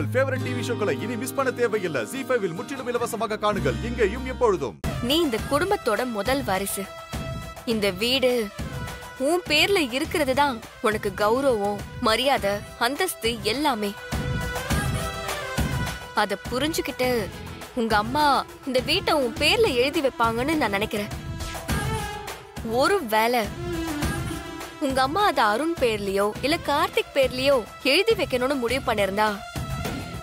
உங்கள் favourite TV ஷோக்களை இனி miss பண்ண தேவையில்லை. Zee5 இல் முற்றிலும் இலவசமாக காணுங்கள் இங்கேயும் எப்பொழுதும். நீ இந்த குடும்பத்தோட முதல் வாரிசு. இந்த வீடு உன் பேர்ல இருக்கிறது தான் உனக்கு கௌரவம், மரியாதை, அந்தஸ்து எல்லாமே. அத புரிஞ்சுக்கிட்டு உங்க அம்மா இந்த வீட்டை உன் பேர்ல எழுதி வைப்பாங்கன்னு நான் நினைக்கிறேன். ஒருவேளை உங்க அம்மா அத அருண் பேர்லயோ இல்ல கார்த்திக் பேர்லயோ எழுதி வைக்கணும்னு முடிவு பண்ணிருந்தா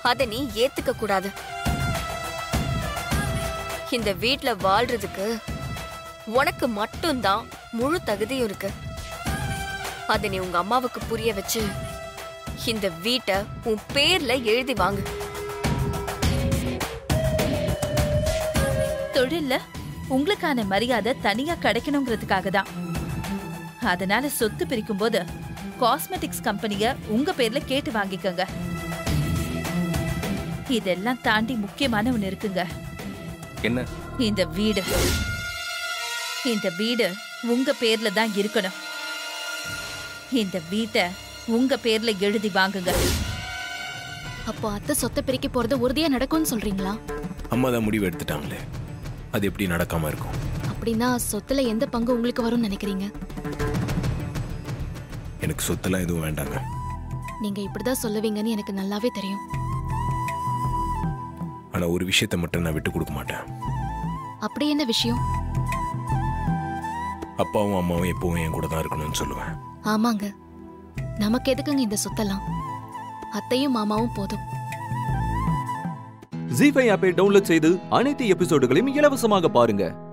அத நீ ஏத்துக்க கூடாது. இந்த வீட்டுல வாழ்றதுக்கு உனக்கு மட்டும்தான் முழு தகுதியும் இருக்கு. அத நீ உங்க அம்மாவுக்கு புரிய வச்சு இந்த வீட்டை உன் பேர்ல எழுதி வாங்க. தொழில உங்களுக்கான மரியாதை தனியா கிடைக்கணுங்கிறதுக்காக தான். அதனால சொத்து பிரிக்கும் போது காஸ்மெட்டிக்ஸ் கம்பெனிய உங்க பேர்ல கேட்டு வாங்கிக்கோங்க. இதெல்லாம் தாண்டி முக்கியமான ஒண்ணு இருக்குங்க. என்ன? இந்த வீடு உங்க பேர்ல தான் இருக்கணும். இந்த வீட்டை உங்க பேர்ல எழுதி வாங்குங்க. அப்போ அத்தை சொத்தை பிரிக்க போறது உறுதியா நடக்கும்னு சொல்றீங்களா? அம்மா தான் முடிவு எடுத்துட்டாங்களே, அது எப்படி நடக்காம இருக்கும்? அப்படின்னா சொத்துல எந்த பங்கு உங்களுக்கு வரும்னு நினைக்கிறீங்க? எனக்கு சொத்தெல்லாம் எதுவும் வேண்டாங்க. நீங்க இப்படிதான் சொல்லுவீங்கன்னு எனக்கு நல்லாவே தெரியும். ஆனா ஒரு விஷயத்தை மட்டும் நான் விட்டு கொடுக்க மாட்டேன். அப்படி என்ன விஷயம்? அப்பாவும் அம்மாவும் எப்பவும் என் கூட தான் இருக்கணும்னு சொல்லுவேன். ஆமாங்க, நமக்கு எதுக்குங்க இந்த சொத்தெல்லாம்? அத்தையும் மாமாவும் போதும். Zee5 ஆப்பை டவுன்லோட் செய்து அனைத்து எபிசோடுகளையும் இலவசமாக பாருங்க.